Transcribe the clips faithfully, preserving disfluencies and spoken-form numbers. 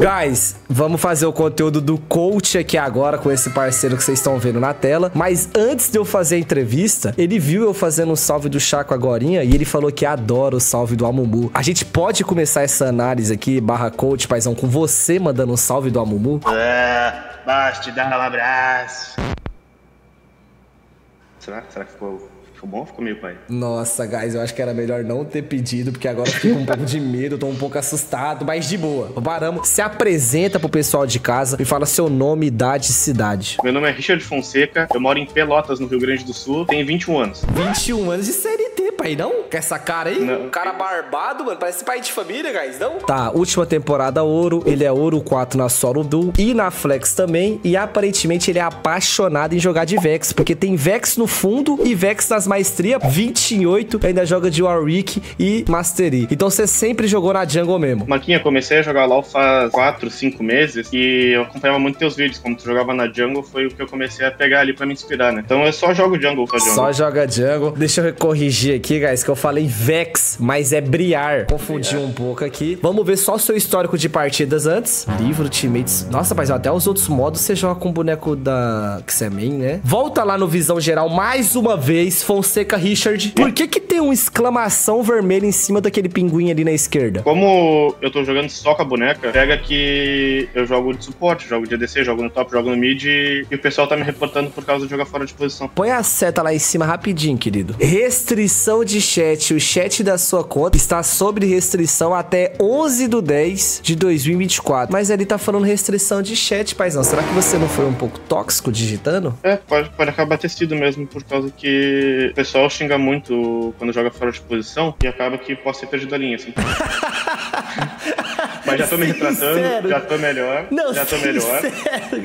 Guys, vamos fazer o conteúdo do coach aqui agora com esse parceiro que vocês estão vendo na tela. Mas antes de eu fazer a entrevista, ele viu eu fazendo um salve do Shaco agorinha e ele falou que adora o salve do Amumu. A gente pode começar essa análise aqui, barra coach, paizão, com você mandando um salve do Amumu? É, basta dar um abraço. Será? Será que ficou... Ficou bom ou ficou meio pai? Nossa, guys, eu acho que era melhor não ter pedido, porque agora eu fiquei com um pouco de medo, tô um pouco assustado, mas de boa. Baramos, se apresenta pro pessoal de casa e fala seu nome, idade e cidade. Meu nome é Richard Fonseca, eu moro em Pelotas, no Rio Grande do Sul, tenho vinte e um anos. vinte e um anos de C L T, pai, não? Com essa cara aí? Não. Um cara barbado, mano, parece pai de família, guys, não? Tá, última temporada ouro, ele é ouro quatro na solo duo e na flex também, e aparentemente ele é apaixonado em jogar de Vex, porque tem Vex no fundo e Vex nas maestria, vinte e oito, ainda joga de Warwick e Mastery. Então você sempre jogou na jungle mesmo. Marquinha, comecei a jogar LOL faz quatro, cinco meses e eu acompanhava muito teus vídeos. Como tu jogava na jungle, foi o que eu comecei a pegar ali pra me inspirar, né? Então eu só jogo jungle, só jungle. Só joga jungle. Deixa eu corrigir aqui, guys, que eu falei Vex, mas é Briar. Confundi Briar. um pouco aqui. Vamos ver só o seu histórico de partidas antes. Livro, teammates. Nossa, mas até os outros modos você joga com o boneco da... que você é main, né? Volta lá no Visão Geral mais uma vez, foi Fonseca Richard. Por que que tem uma exclamação vermelha em cima daquele pinguim ali na esquerda? Como eu tô jogando só com a boneca, pega que eu jogo de suporte, jogo de A D C, jogo no top, jogo no mid e o pessoal tá me reportando por causa de jogar fora de posição. Põe a seta lá em cima rapidinho, querido. Restrição de chat. O chat da sua conta está sob restrição até onze do dez de dois mil e vinte e quatro. Mas ali tá falando restrição de chat, paizão. Será que você não foi um pouco tóxico digitando? É, pode, pode acabar ter sido mesmo, por causa que... O pessoal xinga muito quando joga fora de posição e acaba que posso ter perdido a linha, assim. Mas já tô me retratando, sincero. já tô melhor. Não, já tô sincero, melhor.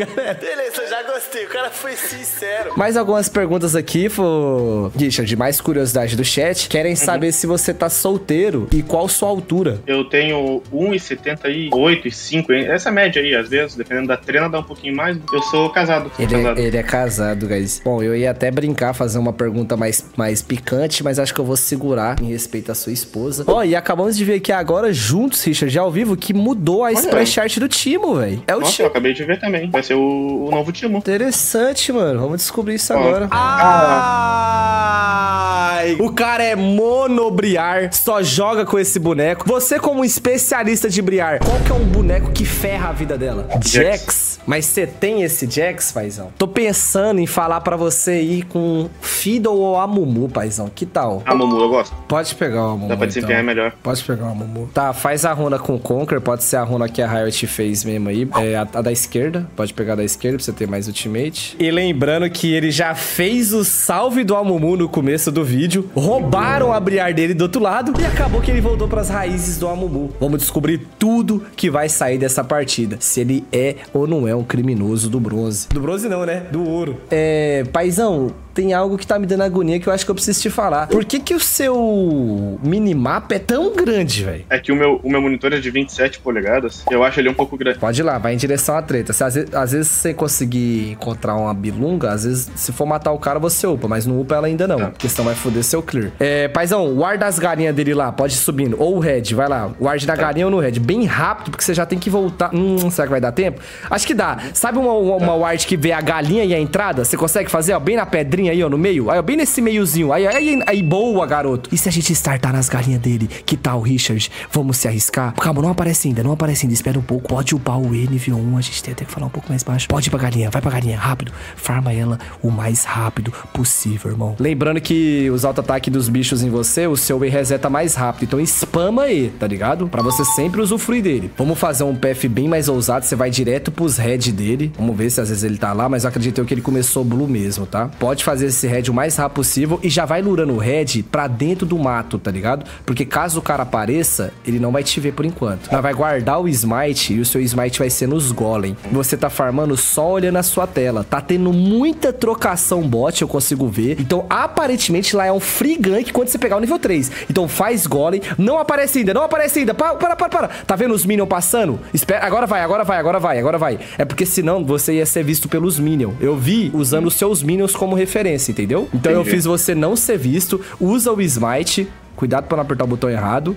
Galera. Beleza, já gostei. O cara foi sincero. Mais algumas perguntas aqui, fô... Richard, mais curiosidade do chat. Querem uhum. saber se você tá solteiro e qual sua altura. Eu tenho um e setenta e oito e cinco. Essa média aí, às vezes, dependendo da treina, dá um pouquinho mais. Eu sou casado. Ele, sou casado. É, ele é casado, guys. Bom, eu ia até brincar, fazer uma pergunta mais, mais picante, mas acho que eu vou segurar em respeito à sua esposa. Ó, oh, e acabamos de ver aqui agora, juntos, Richard, já ao vivo, que mudou a splash art do Teemo, velho. É o Teemo. Nossa, eu acabei de ver também. Vai ser o, o novo Teemo. Interessante, mano. Vamos descobrir isso oh. agora. Ah! Ai! O cara é monobriar, só joga com esse boneco. Você, como especialista de briar, qual que é um boneco que ferra a vida dela? Jax. Jax. Mas você tem esse Jax, paizão? Tô pensando em falar pra você ir com Fiddle ou Amumu, paizão. Que tal? Amumu, eu gosto. Pode pegar o Amumu. Dá pra desempenhar então. melhor. Pode pegar o Amumu. Tá, faz a runa com o Conqueror, pode ser a runa que a Riot fez mesmo aí, é a, a da esquerda, pode pegar a da esquerda pra você ter mais ultimate. E lembrando que ele já fez o salve do Amumu no começo do vídeo, roubaram a Briar dele do outro lado e acabou que ele voltou pras raízes do Amumu. Vamos descobrir tudo que vai sair dessa partida, se ele é ou não é um criminoso do bronze. Do bronze não, né? Do ouro. É, paizão, tem algo que tá me dando agonia que eu acho que eu preciso te falar. Por que que o seu minimapa é tão grande, velho? É que o meu, o meu monitor é de vinte e sete polegadas. Eu acho ele um pouco grande. Pode ir lá, vai em direção à treta. Se, às, vezes, às vezes você conseguir encontrar uma bilunga, às vezes se for matar o cara você upa, mas não upa ela ainda não. Tá. Porque senão vai foder seu clear. É, paizão, guarda as galinhas dele lá, pode ir subindo. Ou o red, vai lá. Guarde na tá. galinha ou no red. Bem rápido, porque você já tem que voltar. Hum, será que vai dar tempo? Acho que dá. Sabe uma, uma, tá. uma ward que vê a galinha e a entrada? Você consegue fazer, ó, bem na pedrinha aí, ó, no meio, aí ó, bem nesse meiozinho aí, aí, aí, boa, garoto. E se a gente startar nas galinhas dele? Que tal, Richard? Vamos se arriscar? Calma, não aparece ainda, não aparece ainda, espera um pouco, pode upar o N V um, a gente tem até que falar um pouco mais baixo. Pode ir pra galinha, vai pra galinha, rápido, farma ela o mais rápido possível, irmão. Lembrando que os auto-ataques dos bichos em você, o seu E reseta mais rápido, então spama aí, tá ligado? Pra você sempre usufruir dele. Vamos fazer um P F bem mais ousado, você vai direto pros red dele, vamos ver se às vezes ele tá lá, mas eu acredito que ele começou blue mesmo, tá? Pode fazer esse red o mais rápido possível e já vai lurando o red pra dentro do mato, tá ligado? Porque caso o cara apareça, ele não vai te ver por enquanto. Mas vai guardar o smite e o seu smite vai ser nos golem. Você tá farmando só olhando a sua tela. Tá tendo muita trocação bot, eu consigo ver. Então, aparentemente, lá é um free gank quando você pegar o nível três. Então, faz golem. Não aparece ainda, não aparece ainda. Para, para, para, para. Tá vendo os minions passando? Espera. Agora vai, agora vai, agora vai, agora vai. É porque senão você ia ser visto pelos minions. Eu vi usando os seus minions como referência. Entendeu? Então Entendi. eu fiz você não ser visto. Usa o smite. Cuidado pra não apertar o botão errado.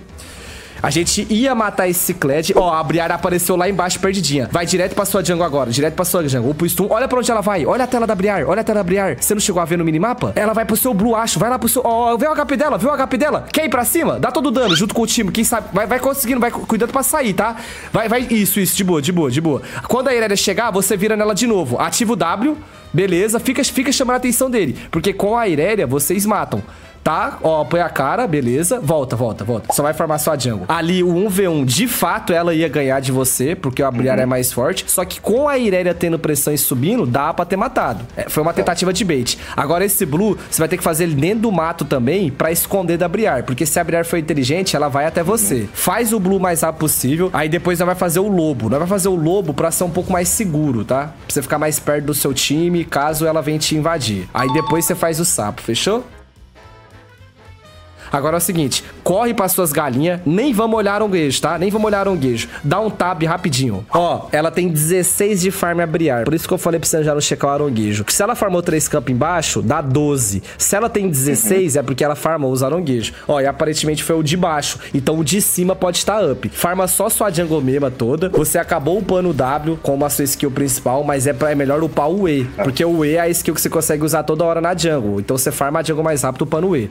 A gente ia matar esse Cled. Ó, a Briar apareceu lá embaixo, perdidinha. Vai direto pra sua jungle agora. Direto pra sua jungle. Ou pro stun. Olha pra onde ela vai. Olha a tela da Briar. Olha a tela da Briar. Você não chegou a ver no minimapa? Ela vai pro seu blue, acho. Vai lá pro seu... Ó, vê o H P dela. Vê o H P dela. Quer ir pra cima? Dá todo o dano junto com o time. Quem sabe... Vai, vai conseguindo. Vai cuidando pra sair, tá? Vai, vai... Isso, isso. De boa, de boa, de boa. Quando a Irélia chegar, você vira nela de novo. Ativa o W. Beleza. Fica, fica chamando a atenção dele. Porque com a Irélia, vocês matam. Tá? Ó, põe a cara, beleza. Volta, volta, volta. Só vai formar sua jungle. Ali, o um v um, de fato, ela ia ganhar de você, porque a Briar uhum. é mais forte. Só que com a Irélia tendo pressão e subindo, dá pra ter matado. É, foi uma tentativa de bait. Agora, esse blue, você vai ter que fazer ele dentro do mato também, pra esconder da Briar. Porque se a Briar for inteligente, ela vai até você. Uhum. Faz o blue o mais rápido possível. Aí, depois, nós vai fazer o lobo. Nós vai fazer o lobo pra ser um pouco mais seguro, tá? Pra você ficar mais perto do seu time, caso ela venha te invadir. Aí, depois, você faz o sapo, fechou? Agora é o seguinte, corre para suas galinhas, nem vamos olhar um guejo, tá? Nem vamos olhar um guejo. Dá um tab rapidinho. Ó, ela tem dezesseis de farm a Briar. Por isso que eu falei pra você já não checar o aronguejo. Porque se ela farmou três campos embaixo, dá doze. Se ela tem dezesseis, é porque ela farmou os aronguejos. Ó, e aparentemente foi o de baixo. Então o de cima pode estar up. Farma só sua jungle mema toda. Você acabou upando o W como a sua skill principal, mas é, pra, é melhor upar o E. Porque o E é a skill que você consegue usar toda hora na jungle. Então você farma a jungle mais rápido upando o E.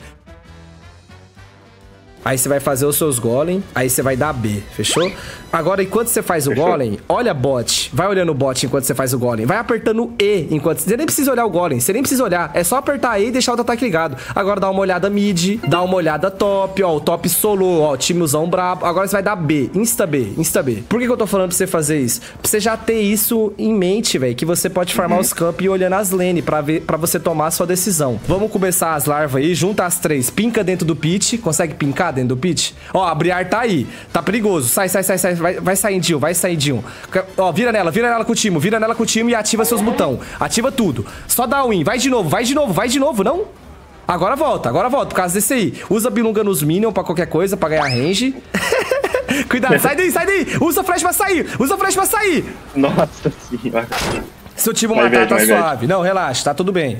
Aí você vai fazer os seus golem, aí você vai dar B, fechou? Agora, enquanto você faz o fechou. golem, olha bot. Vai olhando o bot enquanto você faz o golem. Vai apertando E enquanto... Você nem precisa olhar o golem, você nem precisa olhar. É só apertar E e deixar o ataque ligado. Agora dá uma olhada mid, dá uma olhada top, ó. O top solou, ó. O timezão brabo. Agora você vai dar B, insta B, insta B. Por que que eu tô falando pra você fazer isso? Pra você já ter isso em mente, velho. Que você pode farmar uhum. os campos e ir olhando as lane pra, ver, pra você tomar a sua decisão. Vamos começar as larvas aí, junta as três. Pinca dentro do pit, consegue pincar dentro do pit? Ó, a Briar tá aí. Tá perigoso. Sai, sai, sai, sai. Vai, vai sair de um, vai sair de um. Ó, vira nela, vira nela com o time, vira nela com o time e ativa seus botão. Ativa tudo. Só dá win. Vai de novo, vai de novo, vai de novo, não? Agora volta, agora volta, por causa desse aí. Usa bilunga nos minions pra qualquer coisa, pra ganhar range. Cuidado, sai daí, sai daí. Usa flash pra sair, usa flash pra sair. Nossa senhora. Seu time matar, tá suave. Não, relaxa, tá tudo bem.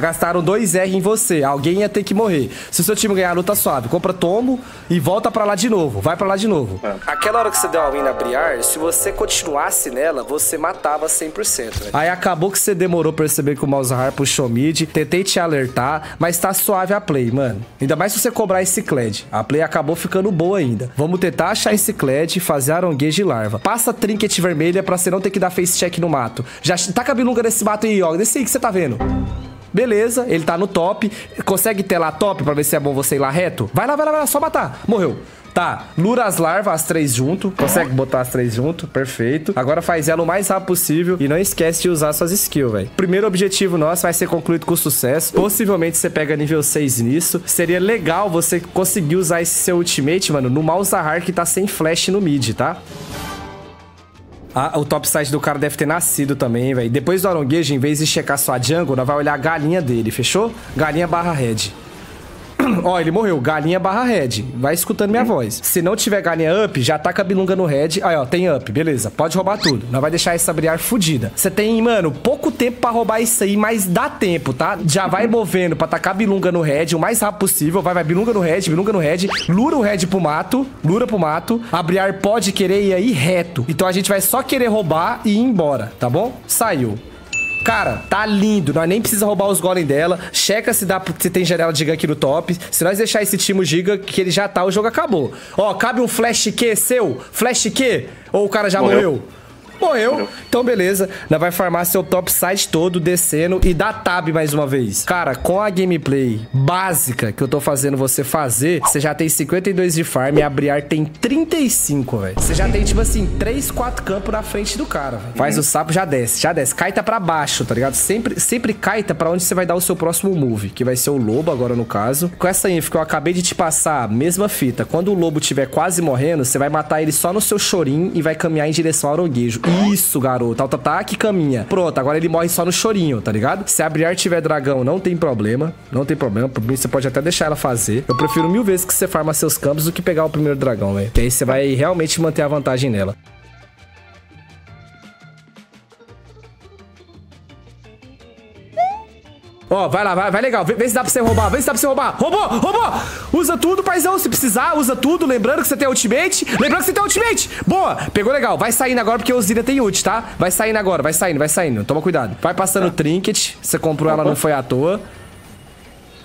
Gastaram dois R em você. Alguém ia ter que morrer. Se o seu time ganhar a luta suave, compra tombo e volta pra lá de novo. Vai pra lá de novo. É. Aquela hora que você deu a win na Briar, se você continuasse nela, você matava cem por cento. Né? Aí acabou que você demorou pra perceber que o Malzahar puxou mid. Tentei te alertar, mas tá suave a play, mano. Ainda mais se você cobrar esse Cled. A play acabou ficando boa ainda. Vamos tentar achar esse Cled e fazer aronguejo e larva. Passa trinket vermelha pra você não ter que dar face check no mato. Já taca a bilunga nesse mato aí, ó. Nesse aí que você tá vendo. Beleza, ele tá no top. Consegue telar top pra ver se é bom você ir lá reto? Vai lá, vai lá, vai lá, só matar. Morreu. Tá, lura as larvas, as três junto. Consegue botar as três junto, perfeito. Agora faz ela o mais rápido possível e não esquece de usar suas skills, velho. Primeiro objetivo nosso vai ser concluído com sucesso. Possivelmente você pega nível seis nisso. Seria legal você conseguir usar esse seu ultimate, mano, no Malzahar que tá sem flash no mid, tá? Ah, o topside do cara deve ter nascido também, velho. Depois do aronguejo, em vez de checar sua jungle, nós vai olhar a galinha dele, fechou? Galinha barra red. Ó, ele morreu. Galinha barra red. Vai escutando minha voz. Se não tiver galinha up, já taca a bilunga no red. Aí, ó, tem up. Beleza. Pode roubar tudo. Nós vai deixar essa Briar fodida. Você tem, mano, pouco tempo pra roubar isso aí, mas dá tempo, tá? Já vai movendo pra tacar a bilunga no red o mais rápido possível. Vai, vai. Bilunga no red, bilunga no red. Lura o red pro mato. Lura pro mato. A Briar pode querer ir aí reto. Então a gente vai só querer roubar e ir embora, tá bom? Saiu. Cara, tá lindo. Nós nem precisamos roubar os golem dela. Checa se dá se tem janela de giga aqui no top. Se nós deixar esse time giga, que ele já tá, o jogo acabou. Ó, cabe um flash Q seu? Flash Q? Ou o cara já morreu? Morreu. morreu. morreu. Então, beleza. Nós vai farmar seu topside todo, descendo e dá tab mais uma vez. Cara, com a gameplay básica que eu tô fazendo você fazer, você já tem cinquenta e dois de farm e a Briar tem trinta e cinco, velho. Você já tem, tipo assim, três, quatro campos na frente do cara, velho. Faz uhum. o sapo, já desce, já desce. Caita pra baixo, tá ligado? Sempre, sempre caita pra onde você vai dar o seu próximo move, que vai ser o lobo agora, no caso. Com essa info que eu acabei de te passar, mesma fita. Quando o lobo tiver quase morrendo, você vai matar ele só no seu chorinho e vai caminhar em direção ao aronguejo. Isso, garoto. Auto-ataque, caminha. Pronto, agora ele morre só no chorinho, tá ligado? Se a Briar tiver dragão, não tem problema. Não tem problema. Por mim, você pode até deixar ela fazer. Eu prefiro mil vezes que você farma seus campos do que pegar o primeiro dragão, velho. Porque aí você vai realmente manter a vantagem nela. Ó, vai lá, vai, vai legal. Vê, vê se dá pra você roubar, vê se dá pra você roubar. Roubou, roubou. Usa tudo, paizão. Se precisar, usa tudo. Lembrando que você tem ultimate. Lembrando que você tem ultimate. Boa, pegou legal. Vai saindo agora porque o Zíria tem ult, tá? Vai saindo agora, vai saindo, vai saindo. Toma cuidado. Vai passando o trinket. Você comprou ela, não foi à toa.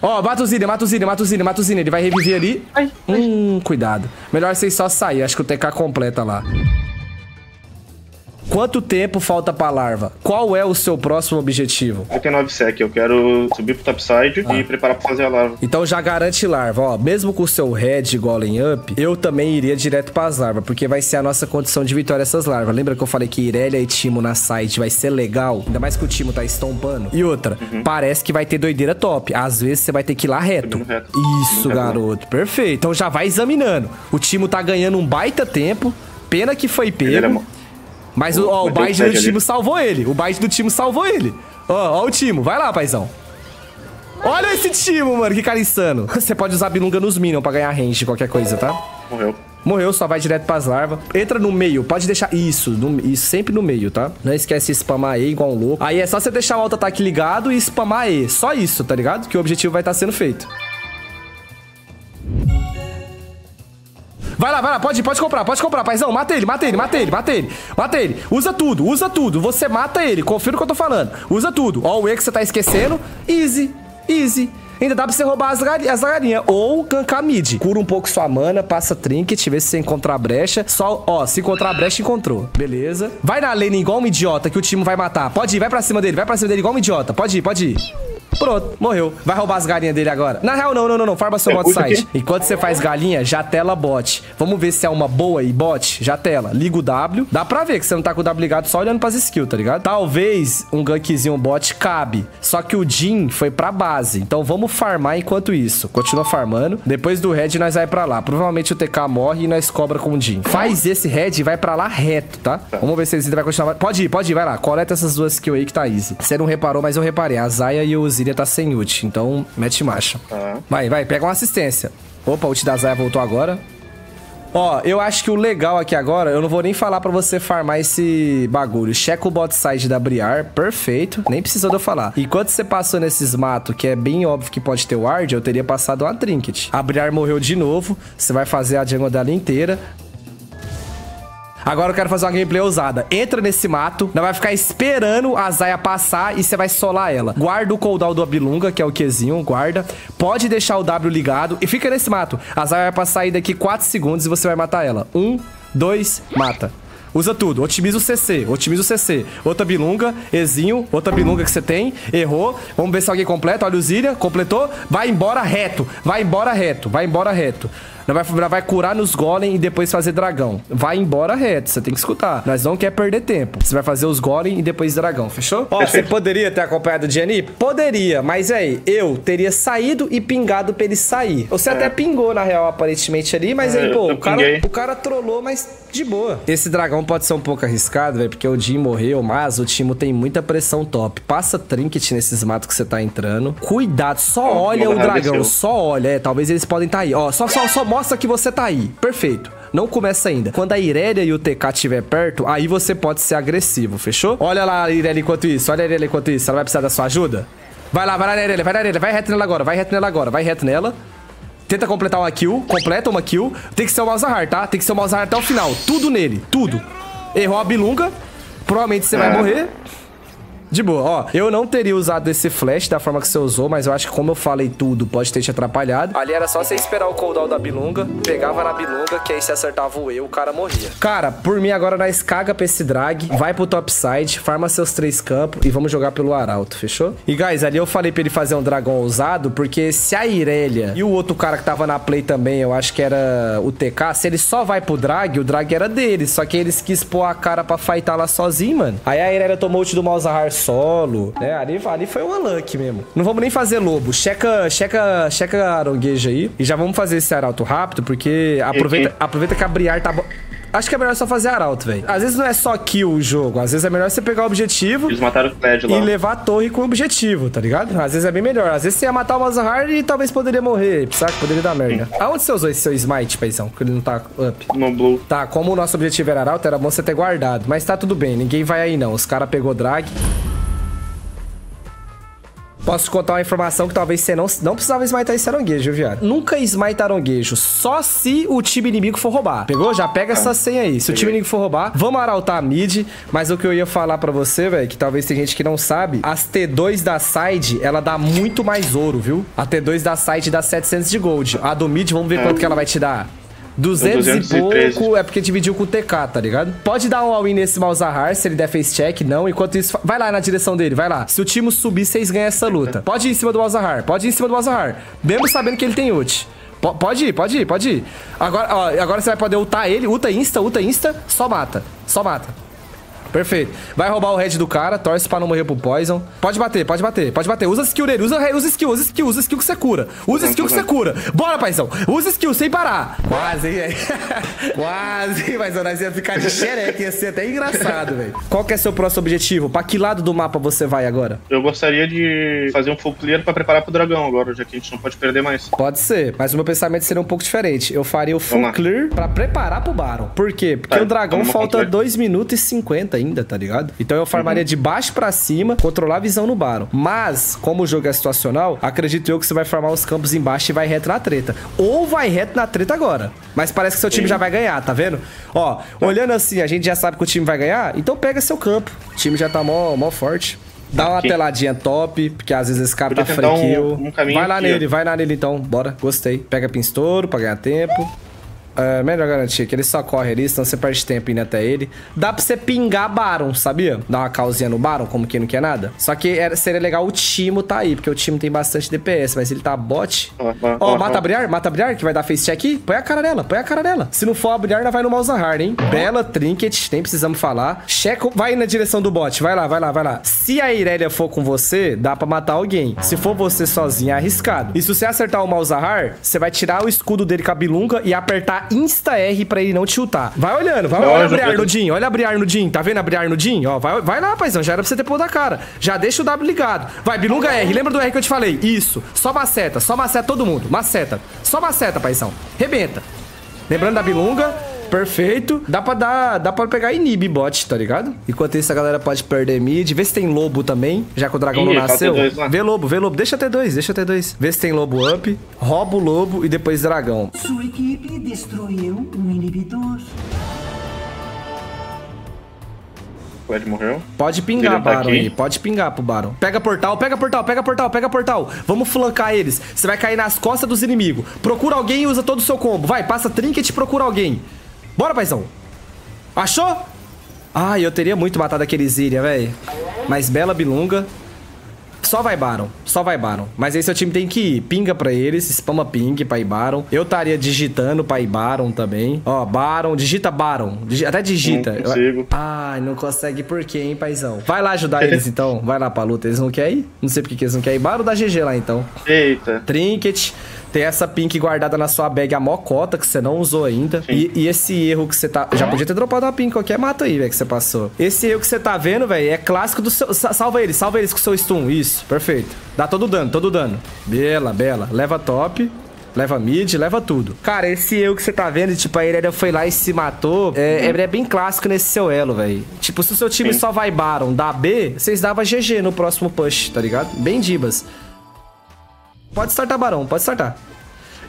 Ó, mata o Zíria, mata o Zíria, mata o Zíria, mata o Zíria. Ele vai reviver ali. Hum, cuidado. Melhor vocês só sair. Acho que o T K completa lá. Quanto tempo falta pra larva? Qual é o seu próximo objetivo? Eu tenho nove sec, eu quero subir pro topside ah. e preparar pra fazer a larva. Então já garante larva, ó. Mesmo com o seu head golem up, eu também iria direto pras larvas, porque vai ser a nossa condição de vitória essas larvas. Lembra que eu falei que Irélia e Teemo na side vai ser legal? Ainda mais que o Teemo tá estompando. E outra, uhum. parece que vai ter doideira top. Às vezes você vai ter que ir lá reto. reto. Isso, reto, garoto. Né? Perfeito. Então já vai examinando. O Teemo tá ganhando um baita tempo. Pena que foi pego. Mas o, ó, o bait do Teemo salvou ele. O bait do Teemo salvou ele. Ó, ó o Teemo. Vai lá, paizão. Olha esse Teemo, mano. Que cara insano. Você pode usar bilunga nos minions pra ganhar range, qualquer coisa, tá? Morreu. Morreu, só vai direto pras larvas. Entra no meio. Pode deixar... Isso. No, isso sempre no meio, tá? Não esquece de spamar E igual um louco. Aí é só você deixar o auto-ataque ligado e spamar E. Só isso, tá ligado? Que o objetivo vai estar sendo feito. Vai lá, vai lá, pode, pode comprar, pode comprar, paizão. Mata ele, mata ele, mata ele, mata ele, mata ele. Usa tudo, usa tudo. Você mata ele, confira o que eu tô falando. Usa tudo. Ó, o E que você tá esquecendo. Easy, easy. Ainda dá pra você roubar as, as galinhas. Ou gankar mid. Cura um pouco sua mana, passa trinket, vê se você encontrar a brecha. Só, ó, se encontrar a brecha, encontrou. Beleza. Vai na lane igual um idiota que o Teemo vai matar. Pode ir, vai pra cima dele, vai pra cima dele igual um idiota. Pode ir, pode ir. Pronto, morreu. Vai roubar as galinhas dele agora. Na real, não, não, não, não. Farma seu bot side. Enquanto você faz galinha, já tela bot. Vamos ver se é uma boa e bot. Já tela. Liga o W. Dá pra ver que você não tá com o W ligado só olhando pras skills, tá ligado? Talvez um gankzinho bot cabe. Só que o Jhin foi pra base. Então vamos farmar enquanto isso. Continua farmando. Depois do red, nós vai pra lá. Provavelmente o T K morre e nós cobra com o Jhin. Faz esse red e vai pra lá reto, tá? Vamos ver se eles vai continuar. Pode ir, pode ir. Vai lá. Coleta essas duas skills aí que tá easy. Você não reparou, mas eu reparei. A Zaya e o Zíria tá sem ult, então mete marcha. Ah. Vai, vai, pega uma assistência. Opa, o ult da Zaya voltou agora. Ó, eu acho que o legal aqui agora, eu não vou nem falar pra você farmar esse bagulho. Checa o bot side da Briar, perfeito. Nem precisou de eu falar. Enquanto você passou nesses matos, que é bem óbvio que pode ter ward, eu teria passado uma trinket. A Briar morreu de novo, você vai fazer a jungle dela inteira. Agora eu quero fazer uma gameplay ousada. Entra nesse mato, não vai ficar esperando a Zaya passar e você vai solar ela. Guarda o cooldown do Abilunga, que é o Qzinho, guarda. Pode deixar o W ligado e fica nesse mato. A Zaya vai passar aí daqui quatro segundos e você vai matar ela. Um, dois, mata. Usa tudo, otimiza o C C, otimiza o C C. Outra bilunga, Ezinho, outra bilunga que você tem. Errou, vamos ver se alguém completa. Olha o Zíria, completou, vai embora reto. Vai embora reto, vai embora reto. Não vai, não vai curar nos golem e depois fazer dragão. Vai embora reto, você tem que escutar. Nós não quer perder tempo. Você vai fazer os golem e depois dragão, fechou? Ó, você poderia ter acompanhado o Gianni? Poderia, mas aí, eu teria saído e pingado pra ele sair. Você é. até pingou, na real, aparentemente ali, mas é, aí, pô, o cara, o cara trollou, mas de boa. Esse dragão pode ser um pouco arriscado, velho, porque o Jhin morreu, mas o Teemo tem muita pressão top. Passa trinket nesses matos que você tá entrando. Cuidado, só oh, olha o dragão, desceu. Só olha. É, talvez eles podem estar tá aí. Ó, só, só, só mostra que você tá aí. Perfeito. Não começa ainda. Quando a Irélia e o T K estiver perto, aí você pode ser agressivo, fechou? Olha lá a Irélia enquanto isso, olha a Irélia enquanto isso. Ela vai precisar da sua ajuda? Vai lá, vai lá, Irélia, vai lá, Irélia. Vai reto nela agora, vai reto nela agora, vai reto nela. Tenta completar uma kill, completa uma kill. Tem que ser o Malzahar, tá? Tem que ser o Malzahar até o final. Tudo nele, tudo. Errou a bilunga. Provavelmente você vai morrer. De boa, ó. Eu não teria usado esse flash da forma que você usou, mas eu acho que como eu falei tudo, pode ter te atrapalhado. Ali era só você esperar o cooldown da bilunga, pegava na bilunga, que aí se acertava o E, o cara morria. Cara, por mim agora nós caga pra esse drag, vai pro topside, farma seus três campos e vamos jogar pelo arauto, fechou? E, guys, ali eu falei pra ele fazer um dragão ousado, porque se a Irélia e o outro cara que tava na play também, eu acho que era o T K, se ele só vai pro drag, o drag era dele, só que eles quis pôr a cara pra fightar lá sozinho, mano. Aí a Irélia tomou o ult do Malzahar solo, né? Ali, ali foi uma luck mesmo. Não vamos nem fazer lobo. Checa, checa, checa a arongueja aí. E já vamos fazer esse arauto rápido, porque aproveita, aproveita que a Briar tá bom. Acho que é melhor só fazer arauto, velho. Às vezes não é só kill o jogo. Às vezes é melhor você pegar o objetivo... Eles mataram o Cled lá. E levar a torre com o objetivo, tá ligado? Às vezes é bem melhor. Às vezes você ia matar o Malzahar e talvez poderia morrer. Saca? Poderia dar merda. Sim. Aonde você usou esse seu smite, paizão? Que ele não tá up. No blue. Tá, como o nosso objetivo era arauto, era bom você ter guardado. Mas tá tudo bem. Ninguém vai aí, não. Os caras pegou drag. Posso contar uma informação que talvez você não, não precisava smitar esse aranguejo, viu, viado? Nunca smite aranguejo, só se o time inimigo for roubar. Pegou? Já pega essa senha aí. Se Peguei. o time inimigo for roubar, vamos arautar a mid. Mas o que eu ia falar pra você, velho, que talvez tem gente que não sabe, as T dois da side, ela dá muito mais ouro, viu? A T dois da side dá setecentos de gold. A do mid, vamos ver é. quanto que ela vai te dar. duzentos e pouco, duzentos e treze. É porque dividiu com o T K, tá ligado? Pode dar um all-in nesse Malzahar, se ele der face check, não. Enquanto isso, vai lá na direção dele, vai lá. Se o time subir, vocês ganham essa luta. Pode ir em cima do Malzahar, pode ir em cima do Malzahar. Mesmo sabendo que ele tem ult. P pode ir, pode ir, pode ir. Agora, ó, agora você vai poder ultar ele. Ulta insta, ulta insta, só mata. Só mata. Perfeito. Vai roubar o head do cara, torce pra não morrer pro poison. Pode bater, pode bater, pode bater. Usa skill dele, usa, usa skill, usa skill, usa skill que você cura. Usa skill que você cura. Bora, paizão. Usa skill sem parar. Quase, hein, velho. Quase, paizão. Nós ia ficar de xereca, ia ser até engraçado, velho. Qual que é seu próximo objetivo? Pra que lado do mapa você vai agora? Eu gostaria de fazer um full clear pra preparar pro dragão agora, já que a gente não pode perder mais. Pode ser, mas o meu pensamento seria um pouco diferente. Eu faria o full clear pra preparar pro Baron. Por quê? Porque tá, o dragão falta dois minutos e cinquenta ainda, tá ligado? Então eu farmaria uhum. de baixo pra cima, controlar a visão no Baron. Mas, como o jogo é situacional, acredito eu que você vai farmar os campos embaixo e vai reto na treta. Ou vai reto na treta agora. Mas parece que seu time Sim. já vai ganhar, tá vendo? Ó, tá. olhando assim, a gente já sabe que o time vai ganhar, então pega seu campo. O time já tá mó, mó forte. Dá uma okay. teladinha top, porque às vezes esse cara Podia tá franquinho. Um, um vai lá aqui, nele, ó. vai lá nele então. Bora, gostei. Pega pinstouro pra ganhar tempo. Uh, melhor garantir que ele só corre ali, senão você perde tempo indo até ele. Dá pra você pingar Baron, sabia? Dar uma causinha no Baron, como que não quer nada. Só que era, seria legal o Teemo tá aí, porque o Teemo tem bastante D P S, mas ele tá bot. Ó, oh, oh, oh, mata a Briar, mata a Briar, que vai dar face check aqui. Põe a cara dela, põe a cara dela. Se não for a Briar, ainda vai no Malzahar, hein? Oh. Bela trinket, nem precisamos falar. Shaco, vai na direção do bot, vai lá, vai lá, vai lá. Se a Irélia for com você, dá pra matar alguém. Se for você sozinha, é arriscado. E se você acertar o Malzahar, você vai tirar o escudo dele com a bilunga e apertar Insta R pra ele não te chutar. Vai olhando, vai olhando a Briar no Jhin, olha a Briar no Jhin. Tá vendo a Briar no Jhin? Ó, vai, vai lá, paizão. Já era pra você ter pôr da cara. Já deixa o W ligado. Vai, bilunga R. Lembra do R que eu te falei? Isso. Só maceta, só maceta todo mundo. Maceta. Só maceta, paizão. Rebenta. Lembrando da bilunga. Perfeito. Dá pra, dar, dá pra pegar inib bot, tá ligado? Enquanto isso, a galera pode perder mid. Vê se tem lobo também, já que o dragão Ih, não nasceu. T dois, vê lobo, vê lobo. Deixa T dois, deixa T dois. Vê se tem lobo up. Rouba o lobo e depois dragão. Sua equipe destruiu um inibidor. Cled morreu. Pode pingar, Baron, tá aí. Pode pingar pro Baron. Pega portal, pega portal, pega portal, pega portal. Vamos flancar eles. Você vai cair nas costas dos inimigos. Procura alguém e usa todo o seu combo. Vai, passa trinket e procura alguém. Bora, paizão. Achou? Ah, eu teria muito matado aquele Zíria, velho. Mas bela bilunga. Só vai Baron, só vai Baron. Mas aí seu time tem que ir. Pinga pra eles, spama ping pra ir Baron. Eu estaria digitando pra ir Baron também. Ó, Baron, digita Baron. Digi até digita. Não consigo. Ai, ah, não consegue por quê, hein, paizão? Vai lá ajudar eles então. Vai lá pra luta. Eles não querem ir? Não sei porque que eles não querem ir. Baron dá G G lá então. Eita. Trinket. Tem essa pink guardada na sua bag, a mocota, que você não usou ainda. E, e esse erro que você tá... Já podia ter dropado uma pink qualquer mata aí, velho, que você passou. Esse erro que você tá vendo, velho, é clássico do seu... Salva eles, salva eles com o seu stun. Isso, perfeito. Dá todo o dano, todo o dano. Bela, bela. Leva top, leva mid, leva tudo. Cara, esse erro que você tá vendo, tipo, a Irélia foi lá e se matou. É, é bem clássico nesse seu elo, velho. Tipo, se o seu time Sim. só vai Baron, dá B, vocês davam G G no próximo push, tá ligado? Bem dibas. Pode startar Barão, pode startar.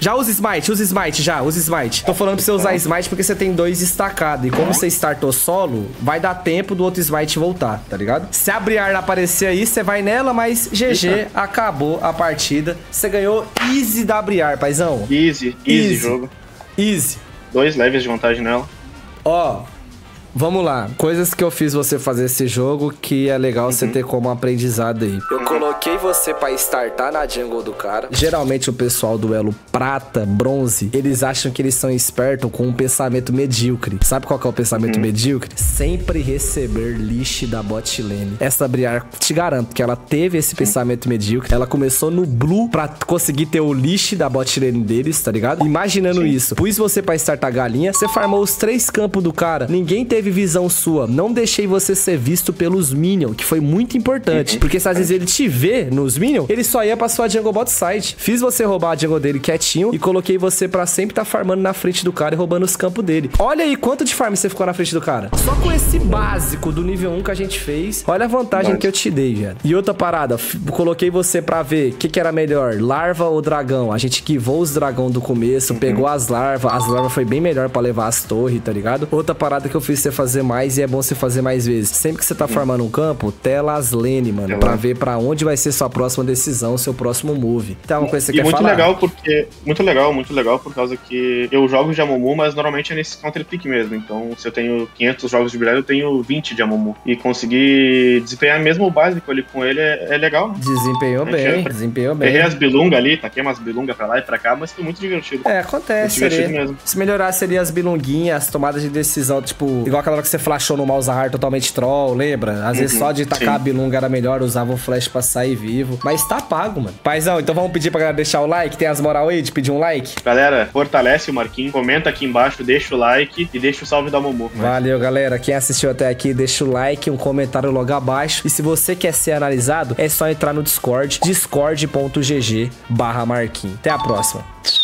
Já usa smite, usa smite já, usa smite. Tô falando pra você usar smite porque você tem dois estacados. E como você startou solo, vai dar tempo do outro smite voltar, tá ligado? Se a Briar aparecer aí, você vai nela, mas G G, Eita. acabou a partida. Você ganhou easy da Briar, paizão. Easy, easy, easy jogo. Easy. Dois levels de vantagem nela. Ó, vamos lá. Coisas que eu fiz você fazer esse jogo que é legal uhum. você ter como aprendizado aí. Eu coloquei você pra startar na jungle do cara. Geralmente o pessoal do elo prata, bronze, eles acham que eles são espertos com um pensamento medíocre. Sabe qual que é o pensamento uhum. medíocre? Sempre receber lixo da bot lane. Essa Briar, te garanto que ela teve esse uhum. pensamento medíocre. Ela começou no blue pra conseguir ter o lixo da bot lane deles, tá ligado? Imaginando Sim. isso. Pus você pra startar galinha, você farmou os três campos do cara. Ninguém teve teve visão sua. Não deixei você ser visto pelos Minions, que foi muito importante. Porque se às vezes ele te vê nos Minions, ele só ia pra sua jungle bot side. Fiz você roubar a jungle dele quietinho e coloquei você pra sempre tá farmando na frente do cara e roubando os campos dele. Olha aí quanto de farm você ficou na frente do cara. Só com esse básico do nível um que a gente fez, olha a vantagem que eu te dei, velho. E outra parada, coloquei você pra ver o que, que era melhor, larva ou dragão. A gente quivou os dragão do começo, pegou as larvas. As larvas foi bem melhor pra levar as torres, tá ligado? Outra parada que eu fiz você fazer mais, e é bom você fazer mais vezes. Sempre que você tá farmando um campo, tela as lane, mano, pra ver pra onde vai ser sua próxima decisão, seu próximo move. Então, uma coisa que você quer muito falar? Legal porque, muito legal, muito legal, por causa que eu jogo de Amumu, mas normalmente é nesse counter pick mesmo. Então, se eu tenho quinhentos jogos de Briar, eu tenho vinte de Amumu. E conseguir desempenhar mesmo o básico ali com ele é, é legal, né? Desempenhou bem, desempenhou bem. Errei as bilungas ali, taquei umas bilungas pra lá e pra cá, mas foi muito divertido. É, acontece. Divertido mesmo. Se melhorar seria as bilunguinhas, as tomadas de decisão, tipo, igual aquela hora que você flashou no Malzahar totalmente troll, lembra? Às uhum, vezes só de tacar sim. a bilunga era melhor, usava o flash pra sair vivo. Mas tá pago, mano. Paizão, então vamos pedir pra galera deixar o like, tem as moral aí de pedir um like? Galera, fortalece o Marquinhos, comenta aqui embaixo, deixa o like e deixa o salve da Amumu. Valeu, galera. Quem assistiu até aqui, deixa o like, um comentário logo abaixo. E se você quer ser analisado, é só entrar no Discord, discord ponto g g barra Marquinhos. Até a próxima.